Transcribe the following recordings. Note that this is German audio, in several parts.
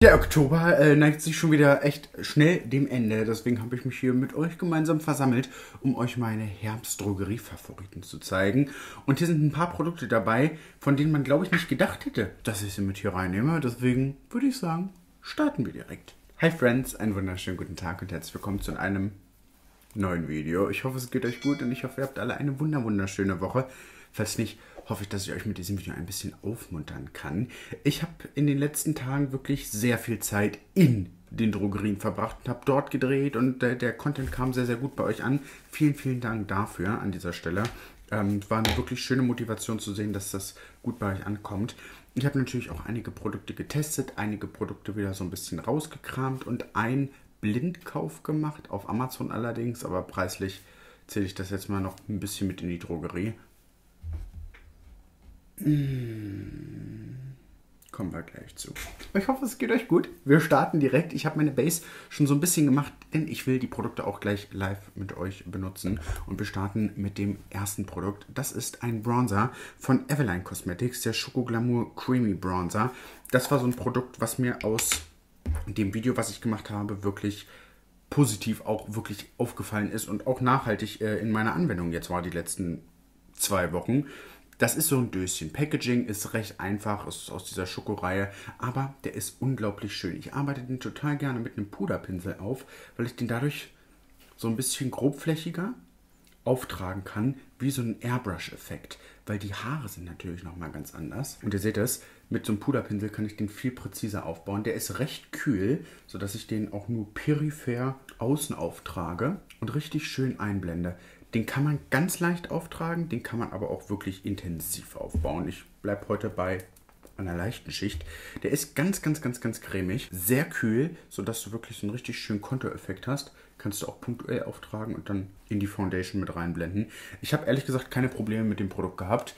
Der Oktober neigt sich schon wieder echt schnell dem Ende, deswegen habe ich mich hier mit euch gemeinsam versammelt, um euch meine Herbstdrogerie-Favoriten zu zeigen. Und hier sind ein paar Produkte dabei, von denen man, glaube ich, nicht gedacht hätte, dass ich sie mit hier reinnehme. Deswegen würde ich sagen, starten wir direkt. Hi Friends, einen wunderschönen guten Tag und herzlich willkommen zu einem neuen Video. Ich hoffe, es geht euch gut und ich hoffe, ihr habt alle eine wunderschöne Woche. Falls nicht, hoffe ich, dass ich euch mit diesem Video ein bisschen aufmuntern kann. Ich habe in den letzten Tagen wirklich sehr viel Zeit in den Drogerien verbracht und habe dort gedreht und der Content kam sehr gut bei euch an. Vielen, vielen Dank dafür an dieser Stelle. War eine wirklich schöne Motivation zu sehen, dass das gut bei euch ankommt. Ich habe natürlich auch einige Produkte getestet, einige Produkte wieder so ein bisschen rausgekramt und einen Blindkauf gemacht, auf Amazon allerdings, aber preislich zähle ich das jetzt mal noch ein bisschen mit in die Drogerie. Kommen wir gleich zu. Ich hoffe, es geht euch gut. Wir starten direkt. Ich habe meine Base schon so ein bisschen gemacht, denn ich will die Produkte auch gleich live mit euch benutzen. Und wir starten mit dem ersten Produkt. Das ist ein Bronzer von Eveline Cosmetics, der Schoko Glamour Creamy Bronzer. Das war so ein Produkt, was mir aus dem Video, was ich gemacht habe, wirklich positiv auch wirklich aufgefallen ist und auch nachhaltig in meiner Anwendung jetzt war die letzten 2 Wochen. Das ist so ein Döschen. Packaging ist recht einfach, ist aus dieser Schokoreihe, aber der ist unglaublich schön. Ich arbeite den total gerne mit einem Puderpinsel auf, weil ich den dadurch so ein bisschen grobflächiger auftragen kann, wie so ein Airbrush-Effekt, weil die Haare sind natürlich nochmal ganz anders. Und ihr seht es, mit so einem Puderpinsel kann ich den viel präziser aufbauen. Der ist recht kühl, sodass ich den auch nur peripher außen auftrage und richtig schön einblende. Den kann man ganz leicht auftragen, den kann man aber auch wirklich intensiv aufbauen. Ich bleibe heute bei einer leichten Schicht. Der ist ganz cremig, sehr kühl, sodass du wirklich so einen richtig schönen Kontureffekt hast. Kannst du auch punktuell auftragen und dann in die Foundation mit reinblenden. Ich habe ehrlich gesagt keine Probleme mit dem Produkt gehabt.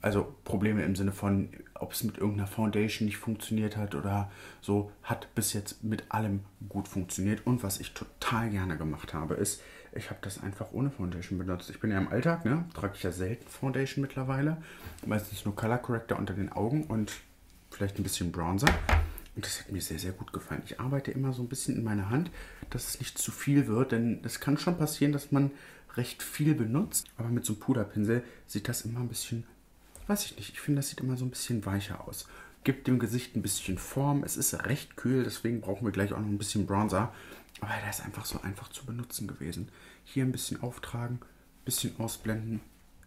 Also Probleme im Sinne von, ob es mit irgendeiner Foundation nicht funktioniert hat oder so, hat bis jetzt mit allem gut funktioniert. Und was ich total gerne gemacht habe, ist, ich habe das einfach ohne Foundation benutzt. Ich bin ja im Alltag, ne? Trage ich ja selten Foundation mittlerweile. Meistens nur Color Corrector unter den Augen und vielleicht ein bisschen Bronzer. Und das hat mir sehr gut gefallen. Ich arbeite immer so ein bisschen in meiner Hand, dass es nicht zu viel wird, denn es kann schon passieren, dass man recht viel benutzt. Aber mit so einem Puderpinsel sieht das immer ein bisschen, weiß ich nicht, ich finde, das sieht immer so ein bisschen weicher aus. Gibt dem Gesicht ein bisschen Form. Es ist recht kühl, deswegen brauchen wir gleich auch noch ein bisschen Bronzer. Aber der ist einfach so einfach zu benutzen gewesen. Hier ein bisschen auftragen, ein bisschen ausblenden.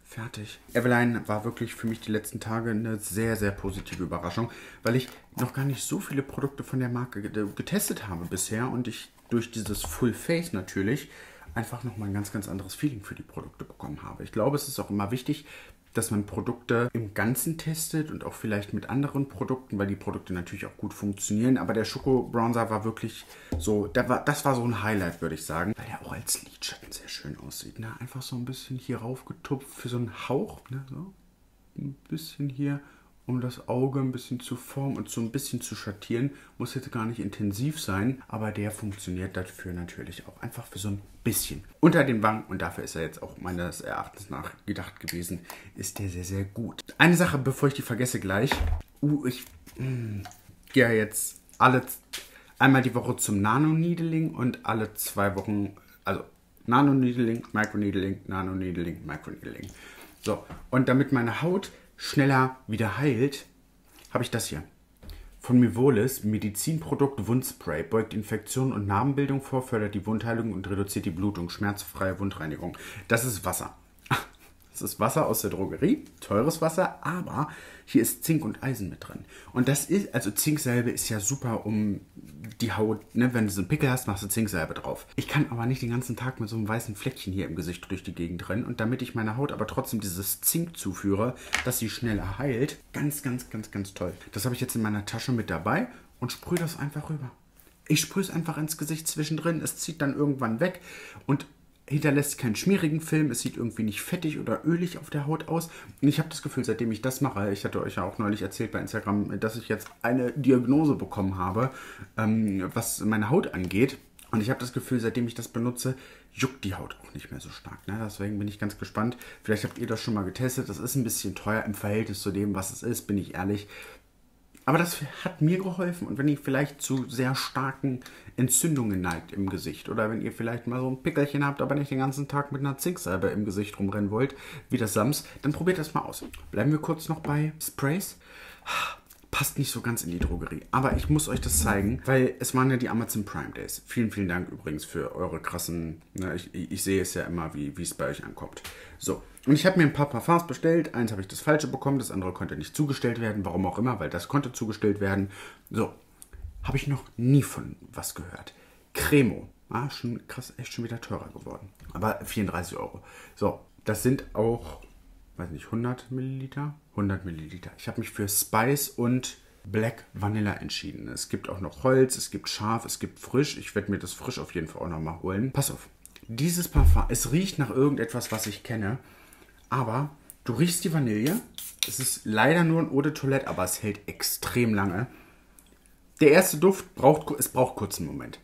Fertig. Eveline war wirklich für mich die letzten Tage eine sehr positive Überraschung, weil ich noch gar nicht so viele Produkte von der Marke getestet habe bisher und ich durch dieses Full Face natürlich einfach nochmal ein ganz anderes Feeling für die Produkte bekommen habe. Ich glaube, es ist auch immer wichtig, dass man Produkte im Ganzen testet und auch vielleicht mit anderen Produkten, weil die Produkte natürlich auch gut funktionieren. Aber der Schoko Bronzer war wirklich so, das war so ein Highlight, würde ich sagen. Weil der auch als Lidschatten sehr schön aussieht. Ne? Einfach so ein bisschen hier raufgetupft für so einen Hauch. Ne? So ein bisschen hier, um das Auge ein bisschen zu formen und so ein bisschen zu schattieren. Muss jetzt gar nicht intensiv sein, aber der funktioniert dafür natürlich auch. Einfach für so ein bisschen. Unter den Wangen, und dafür ist er jetzt auch meines Erachtens nach gedacht gewesen, ist der sehr gut. Eine Sache, bevor ich die vergesse gleich. Ich gehe jetzt einmal die Woche zum Nano-Needling und alle 2 Wochen, also Nano-Needling, Micro-Needling, Nano-Needling, Micro-Needling. So, und damit meine Haut schneller wieder heilt, habe ich das hier. Von Mivolis, Medizinprodukt Wundspray, beugt Infektionen und Narbenbildung vor, fördert die Wundheilung und reduziert die Blutung, schmerzfreie Wundreinigung. Das ist Wasser. Das ist Wasser aus der Drogerie, teures Wasser, aber hier ist Zink und Eisen mit drin. Und das ist, also Zinksalbe ist ja super, um die Haut, ne, wenn du so einen Pickel hast, machst du Zinksalbe drauf. Ich kann aber nicht den ganzen Tag mit so einem weißen Fleckchen hier im Gesicht durch die Gegend rennen. Und damit ich meiner Haut aber trotzdem dieses Zink zuführe, dass sie schneller heilt, ganz toll. Das habe ich jetzt in meiner Tasche mit dabei und sprühe das einfach rüber. Ich sprühe es einfach ins Gesicht zwischendrin, es zieht dann irgendwann weg und hinterlässt keinen schmierigen Film, es sieht irgendwie nicht fettig oder ölig auf der Haut aus. Und ich habe das Gefühl, seitdem ich das mache, ich hatte euch ja auch neulich erzählt bei Instagram, dass ich jetzt eine Diagnose bekommen habe, was meine Haut angeht. Und ich habe das Gefühl, seitdem ich das benutze, juckt die Haut auch nicht mehr so stark. Ne? Deswegen bin ich ganz gespannt. Vielleicht habt ihr das schon mal getestet. Das ist ein bisschen teuer im Verhältnis zu dem, was es ist, bin ich ehrlich. Aber das hat mir geholfen. Und wenn ihr vielleicht zu sehr starken Entzündungen neigt im Gesicht oder wenn ihr vielleicht mal so ein Pickelchen habt, aber nicht den ganzen Tag mit einer Zinksalbe im Gesicht rumrennen wollt, wie das Sams, dann probiert das mal aus. Bleiben wir kurz noch bei Sprays. Passt nicht so ganz in die Drogerie, aber ich muss euch das zeigen, weil es waren ja die Amazon Prime Days. Vielen, vielen Dank übrigens für eure krassen, na, ich sehe es ja immer, wie es bei euch ankommt. So, und ich habe mir ein paar Parfums bestellt. Eins habe ich das falsche bekommen, das andere konnte nicht zugestellt werden, warum auch immer, weil das konnte zugestellt werden. So, habe ich noch nie von was gehört. Cremo, ah, schon krass, echt schon wieder teurer geworden, aber 34 Euro. So, das sind auch, weiß nicht, 100 Milliliter? 100 Milliliter. Ich habe mich für Spice und Black Vanilla entschieden. Es gibt auch noch Holz, es gibt scharf, es gibt frisch. Ich werde mir das frisch auf jeden Fall auch nochmal holen. Pass auf, dieses Parfum, es riecht nach irgendetwas, was ich kenne, aber du riechst die Vanille. Es ist leider nur ein Eau de Toilette, aber es hält extrem lange. Der erste Duft braucht kurz einen Moment.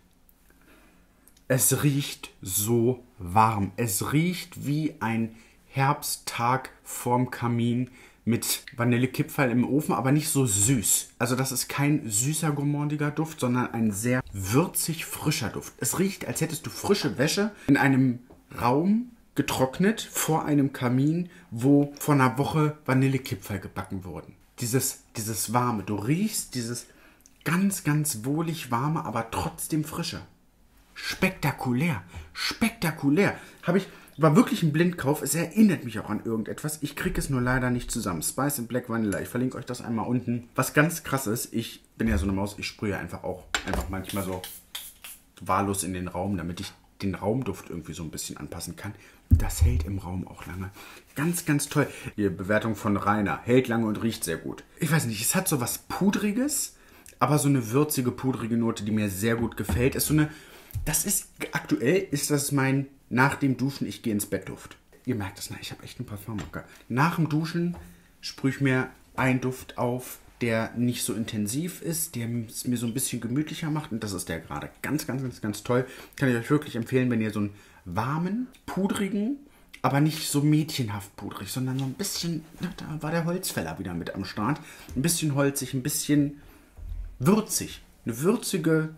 Es riecht so warm. Es riecht wie ein Herbsttag vorm Kamin mit Vanillekipferl im Ofen, aber nicht so süß. Also das ist kein süßer, gourmandiger Duft, sondern ein sehr würzig frischer Duft. Es riecht, als hättest du frische Wäsche in einem Raum getrocknet, vor einem Kamin, wo vor einer Woche Vanillekipferl gebacken wurden. Dieses Warme, du riechst dieses ganz, ganz wohlig Warme, aber trotzdem frische. Spektakulär, spektakulär. War wirklich ein Blindkauf. Es erinnert mich auch an irgendetwas. Ich kriege es nur leider nicht zusammen. Spice and Black Vanilla. Ich verlinke euch das einmal unten. Was ganz krass ist, ich bin ja so eine Maus, ich sprühe einfach manchmal so wahllos in den Raum, damit ich den Raumduft irgendwie so ein bisschen anpassen kann. Das hält im Raum auch lange. Ganz, ganz toll. Die Bewertung von Rainer. Hält lange und riecht sehr gut. Ich weiß nicht, es hat so was Pudriges, aber so eine würzige, pudrige Note, die mir sehr gut gefällt. Aktuell ist das mein nach dem Duschen, ich gehe ins Bett Duft. Ihr merkt das, ne? Ich habe echt einen Parfummacker. Nach dem Duschen sprühe ich mir einen Duft auf, der nicht so intensiv ist, der es mir so ein bisschen gemütlicher macht. Und das ist der gerade. Ganz, ganz, ganz, ganz toll. Kann ich euch wirklich empfehlen, wenn ihr so einen warmen, pudrigen, aber nicht so mädchenhaft pudrig, sondern so ein bisschen, da war der Holzfäller wieder mit am Start. Ein bisschen holzig, ein bisschen würzig. Eine würzige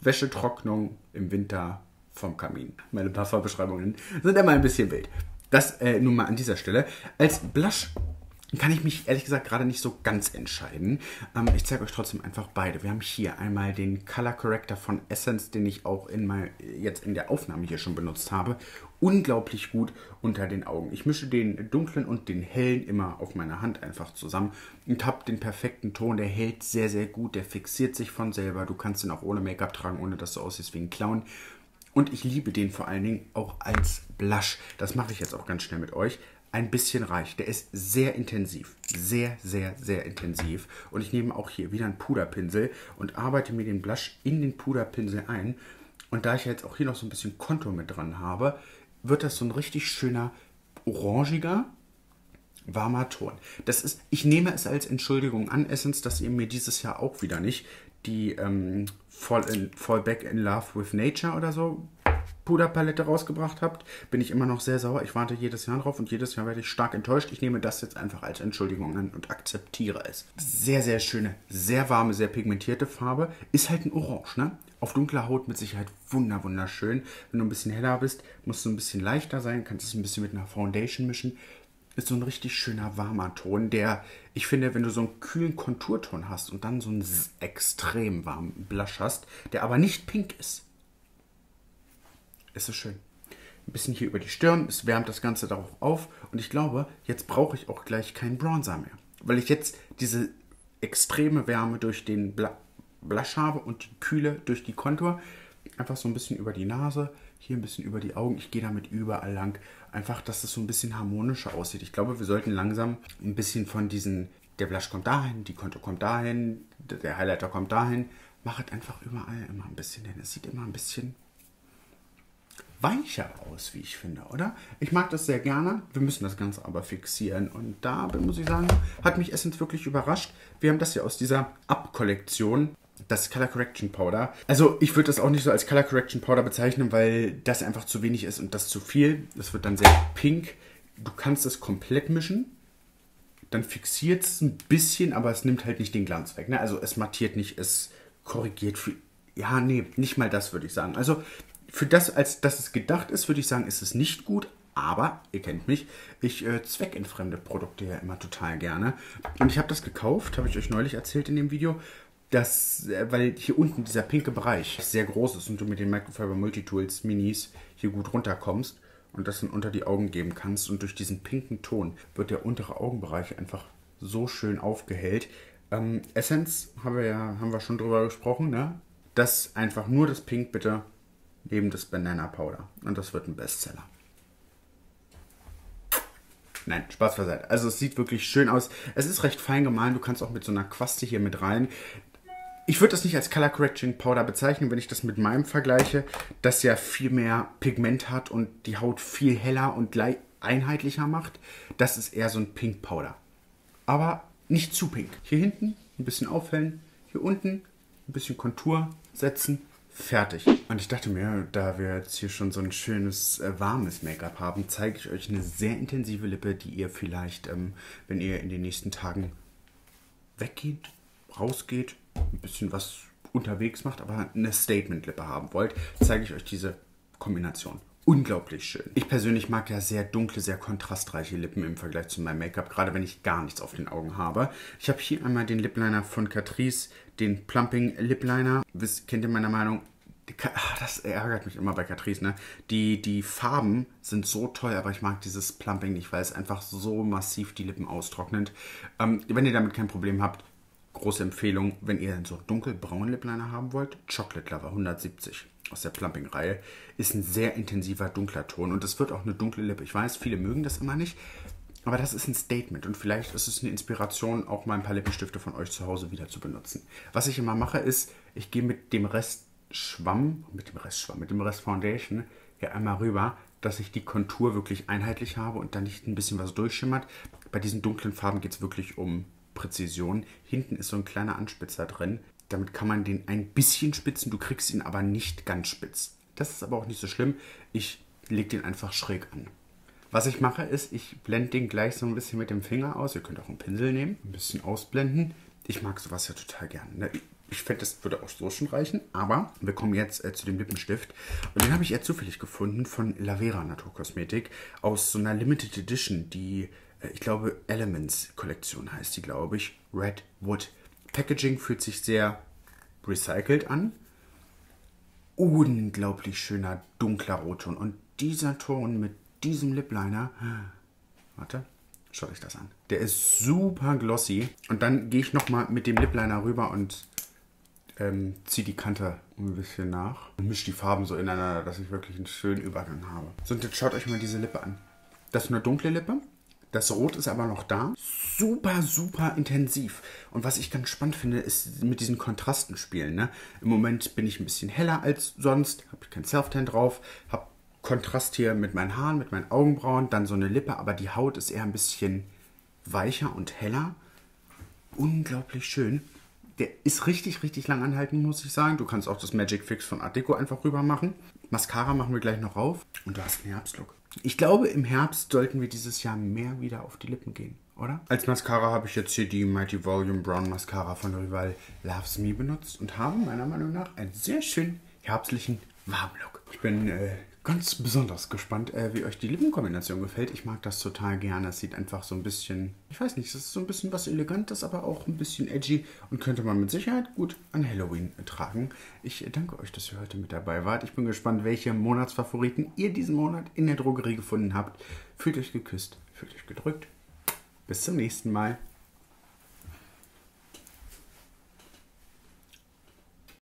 Wäschetrocknung im Winter vom Kamin. Meine Parfumbeschreibungen sind immer ein bisschen wild. Das nun mal an dieser Stelle. Als Blush kann ich mich ehrlich gesagt gerade nicht so ganz entscheiden. Ich zeige euch trotzdem einfach beide. Wir haben hier einmal den Color Corrector von Essence, den ich auch jetzt in der Aufnahme hier schon benutzt habe. Unglaublich gut unter den Augen. Ich mische den dunklen und den hellen immer auf meiner Hand einfach zusammen und habe den perfekten Ton. Der hält sehr, sehr gut. Der fixiert sich von selber. Du kannst ihn auch ohne Make-up tragen, ohne dass du aussiehst wie ein Clown. Und ich liebe den vor allen Dingen auch als Blush. Das mache ich jetzt auch ganz schnell mit euch. Ein bisschen reich. Der ist sehr intensiv. Sehr, sehr, sehr intensiv. Und ich nehme auch hier wieder einen Puderpinsel und arbeite mir den Blush in den Puderpinsel ein. Und da ich jetzt auch hier noch so ein bisschen Kontur mit dran habe, wird das so ein richtig schöner, orangiger, warmer Ton. Ich nehme es als Entschuldigung an, Essence, dass ihr mir dieses Jahr auch wieder nicht die Fall Back in Love with Nature oder so Puderpalette rausgebracht habt, bin ich immer noch sehr sauer. Ich warte jedes Jahr drauf und jedes Jahr werde ich stark enttäuscht. Ich nehme das jetzt einfach als Entschuldigung an und akzeptiere es. Sehr, sehr schöne, sehr warme, sehr pigmentierte Farbe. Ist halt ein Orange, ne? Auf dunkler Haut mit Sicherheit wunderschön. Wenn du ein bisschen heller bist, musst du ein bisschen leichter sein, kannst es ein bisschen mit einer Foundation mischen. Ist so ein richtig schöner, warmer Ton, der, ich finde, wenn du so einen kühlen Konturton hast und dann so einen extrem warmen Blush hast, der aber nicht pink ist, ist es schön. Ein bisschen hier über die Stirn, es wärmt das Ganze darauf auf und ich glaube, jetzt brauche ich auch gleich keinen Bronzer mehr, weil ich jetzt diese extreme Wärme durch den Blush habe und die Kühle durch die Kontur. Einfach so ein bisschen über die Nase, hier ein bisschen über die Augen. Ich gehe damit überall lang. Einfach, dass das so ein bisschen harmonischer aussieht. Ich glaube, wir sollten langsam ein bisschen von diesen, der Blush kommt dahin, die Kontur kommt dahin, der Highlighter kommt dahin. Machet einfach überall immer ein bisschen hin. Es sieht immer ein bisschen weicher aus, wie ich finde, oder? Ich mag das sehr gerne. Wir müssen das Ganze aber fixieren. Und da, muss ich sagen, hat mich Essence wirklich überrascht. Wir haben das ja aus dieser Up-Kollektion, das Color Correction Powder. Also ich würde das auch nicht so als Color Correction Powder bezeichnen, weil das einfach zu wenig ist und das zu viel. Das wird dann sehr pink. Du kannst das komplett mischen. dann fixiert es ein bisschen, aber es nimmt halt nicht den Glanz weg. Ne? Also es mattiert nicht, es korrigiert für... Ja, nee, nicht mal das würde ich sagen. Also für das, als dass es gedacht ist, würde ich sagen, ist es nicht gut. Aber, ihr kennt mich, ich zweckentfremde Produkte ja immer total gerne. Und ich habe das gekauft, habe ich euch neulich erzählt in dem Video, dass, weil hier unten dieser pinke Bereich sehr groß ist und du mit den Microfiber Multitools Minis hier gut runterkommst und das dann unter die Augen geben kannst. Und durch diesen pinken Ton wird der untere Augenbereich einfach so schön aufgehellt. Essence, haben wir schon drüber gesprochen, ne? Das einfach nur das Pink bitte neben das Banana Powder. Und das wird ein Bestseller. Nein, Spaß beiseite. Also es sieht wirklich schön aus. Es ist recht fein gemahlen. Du kannst auch mit so einer Quaste hier mit rein. Ich würde das nicht als Color Correcting Powder bezeichnen, wenn ich das mit meinem vergleiche, das ja viel mehr Pigment hat und die Haut viel heller und einheitlicher macht. Das ist eher so ein Pink Powder. Aber nicht zu pink. Hier hinten ein bisschen aufhellen, hier unten ein bisschen Kontur setzen. Fertig. Und ich dachte mir, da wir jetzt hier schon so ein schönes, warmes Make-up haben, zeige ich euch eine sehr intensive Lippe, die ihr vielleicht, wenn ihr in den nächsten Tagen weggeht, rausgeht, ein bisschen was unterwegs macht, aber eine Statement-Lippe haben wollt, zeige ich euch diese Kombination. Unglaublich schön. Ich persönlich mag ja sehr dunkle, sehr kontrastreiche Lippen im Vergleich zu meinem Make-up, gerade wenn ich gar nichts auf den Augen habe. Ich habe hier einmal den Lip Liner von Catrice, den Plumping Lip Liner. Wisst, kennt ihr meiner Meinung? Das ärgert mich immer bei Catrice, ne? Die Farben sind so toll, aber ich mag dieses Plumping nicht, weil es einfach so massiv die Lippen austrocknet. Wenn ihr damit kein Problem habt, große Empfehlung, wenn ihr so dunkelbraunen Lip Liner haben wollt, Chocolate Lover 170. Aus der Plumping-Reihe, ist ein sehr intensiver, dunkler Ton. Und es wird auch eine dunkle Lippe. Ich weiß, viele mögen das immer nicht, aber das ist ein Statement. Und vielleicht ist es eine Inspiration, auch mal ein paar Lippenstifte von euch zu Hause wieder zu benutzen. Was ich immer mache, ist, ich gehe mit dem Rest Schwamm, mit dem Rest Foundation hier einmal rüber, dass ich die Kontur wirklich einheitlich habe und da nicht ein bisschen was durchschimmert. Bei diesen dunklen Farben geht es wirklich um Präzision. Hinten ist so ein kleiner Anspitzer drin. Damit kann man den ein bisschen spitzen, du kriegst ihn aber nicht ganz spitz. Das ist aber auch nicht so schlimm. Ich lege den einfach schräg an. Was ich mache ist, ich blende den gleich so ein bisschen mit dem Finger aus. Ihr könnt auch einen Pinsel nehmen, ein bisschen ausblenden. Ich mag sowas ja total gerne. Ich finde, das würde auch so schon reichen. Aber wir kommen jetzt zu dem Lippenstift. Und den habe ich eher zufällig gefunden von Lavera Naturkosmetik aus so einer Limited Edition, die, ich glaube, Elements Kollektion heißt die, glaube ich, Red Wood. Packaging fühlt sich sehr recycelt an. Unglaublich schöner, dunkler Rotton. Und dieser Ton mit diesem Lip Liner, warte, schaut euch das an. Der ist super glossy. Und dann gehe ich nochmal mit dem Lip Liner rüber und ziehe die Kante ein bisschen nach. Und mische die Farben so ineinander, dass ich wirklich einen schönen Übergang habe. So, und jetzt schaut euch mal diese Lippe an. Das ist eine dunkle Lippe. Das Rot ist aber noch da. Super, super intensiv. Und was ich ganz spannend finde, ist mit diesen Kontrasten spielen. Ne? Im Moment bin ich ein bisschen heller als sonst. Habe ich kein Self-Tan drauf. Habe Kontrast hier mit meinen Haaren, mit meinen Augenbrauen. Dann so eine Lippe, aber die Haut ist eher ein bisschen weicher und heller. Unglaublich schön. Der ist richtig, richtig lang anhalten, muss ich sagen. Du kannst auch das Magic Fix von Art Deco einfach rüber machen. Mascara machen wir gleich noch rauf. Und du hast einen Herbstlook. Ich glaube, im Herbst sollten wir dieses Jahr mehr wieder auf die Lippen gehen, oder? Als Mascara habe ich jetzt hier die Mighty Volume Brown Mascara von Rival Loves Me benutzt und habe meiner Meinung nach einen sehr schönen herbstlichen Warmlook. Ich bin ganz besonders gespannt, wie euch die Lippenkombination gefällt. Ich mag das total gerne. Es sieht einfach so ein bisschen, ich weiß nicht, es ist so ein bisschen was Elegantes, aber auch ein bisschen edgy und könnte man mit Sicherheit gut an Halloween tragen. Ich danke euch, dass ihr heute mit dabei wart. Ich bin gespannt, welche Monatsfavoriten ihr diesen Monat in der Drogerie gefunden habt. Fühlt euch geküsst, fühlt euch gedrückt. Bis zum nächsten Mal.